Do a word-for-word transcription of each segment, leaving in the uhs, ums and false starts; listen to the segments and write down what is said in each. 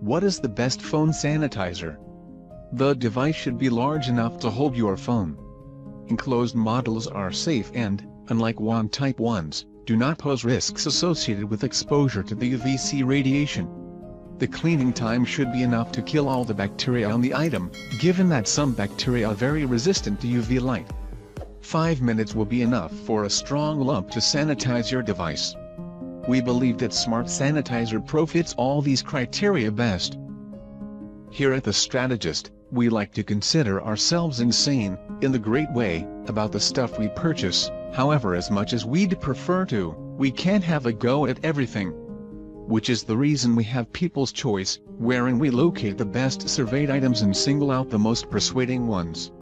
What is the best phone sanitizer? The device should be large enough to hold your phone. Enclosed models are safe and, unlike wand type ones, do not pose risks associated with exposure to the U V C radiation. The cleaning time should be enough to kill all the bacteria on the item, given that some bacteria are very resistant to U V light. Five minutes will be enough for a strong lump to sanitize your device. We believe that Smart Sanitizer Pro fits all these criteria best. Here at The Strategist, we like to consider ourselves insane, in the great way, about the stuff we purchase. However, as much as we'd prefer to, we can't have a go at everything. Which is the reason we have People's Choice, wherein we locate the best surveyed items and single out the most persuading ones.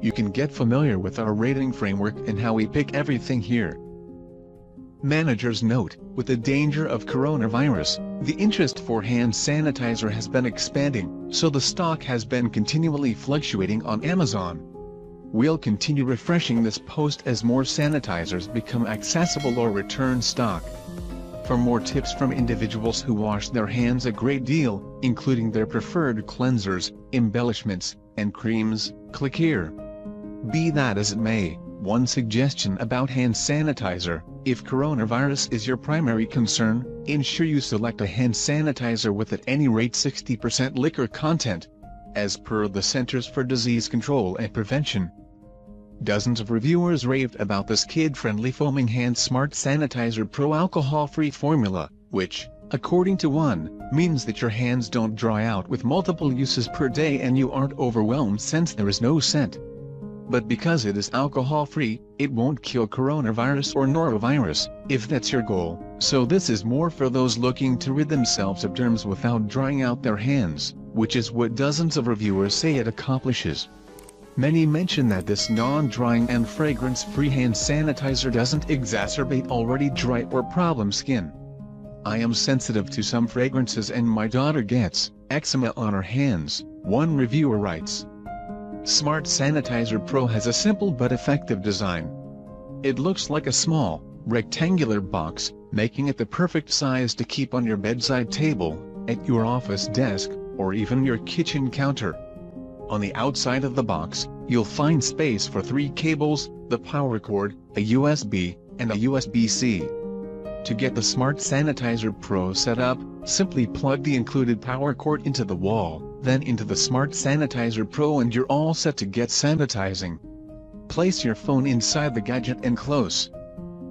You can get familiar with our rating framework and how we pick everything here. Manager's note: with the danger of coronavirus, the interest for hand sanitizer has been expanding, so the stock has been continually fluctuating on Amazon. We'll continue refreshing this post as more sanitizers become accessible or return stock. For more tips from individuals who wash their hands a great deal, including their preferred cleansers, embellishments, and creams, click here. Be that as it may, one suggestion about hand sanitizer: if coronavirus is your primary concern, ensure you select a hand sanitizer with at any rate sixty percent liquor content, as per the Centers for Disease Control and Prevention. Dozens of reviewers raved about this kid-friendly foaming hand Smart Sanitizer Pro alcohol-free formula, which, according to one, means that your hands don't dry out with multiple uses per day and you aren't overwhelmed since there is no scent. But because it is alcohol-free, it won't kill coronavirus or norovirus, if that's your goal, so this is more for those looking to rid themselves of germs without drying out their hands, which is what dozens of reviewers say it accomplishes. Many mention that this non-drying and fragrance-free hand sanitizer doesn't exacerbate already dry or problem skin. I am sensitive to some fragrances and my daughter gets eczema on her hands, one reviewer writes. Smart Sanitizer Pro has a simple but effective design. It looks like a small, rectangular box, making it the perfect size to keep on your bedside table, at your office desk, or even your kitchen counter. On the outside of the box, you'll find space for three cables, the power cord, a U S B, and a U S B C. To get the Smart Sanitizer Pro set up, simply plug the included power cord into the wall, then into the Smart Sanitizer Pro and you're all set to get sanitizing. Place your phone inside the gadget and close.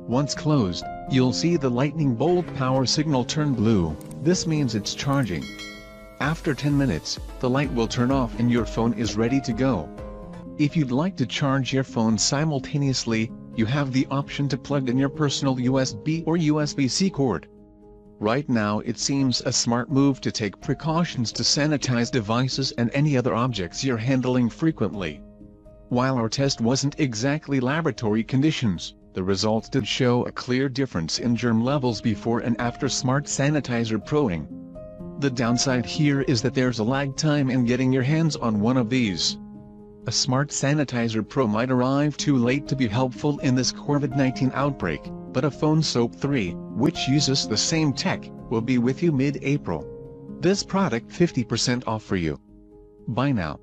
Once closed, you'll see the lightning bolt power signal turn blue. This means it's charging. After ten minutes, the light will turn off and your phone is ready to go. If you'd like to charge your phone simultaneously, you have the option to plug in your personal U S B or U S B C cord. Right now it seems a smart move to take precautions to sanitize devices and any other objects you're handling frequently. While our test wasn't exactly laboratory conditions, the results did show a clear difference in germ levels before and after Smart Sanitizer Proing. The downside here is that there's a lag time in getting your hands on one of these. A Smart Sanitizer Pro might arrive too late to be helpful in this COVID nineteen outbreak, but a PhoneSoap three, which uses the same tech, will be with you mid-April. This product fifty percent off for you. Buy now.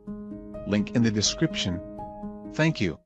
Link in the description. Thank you.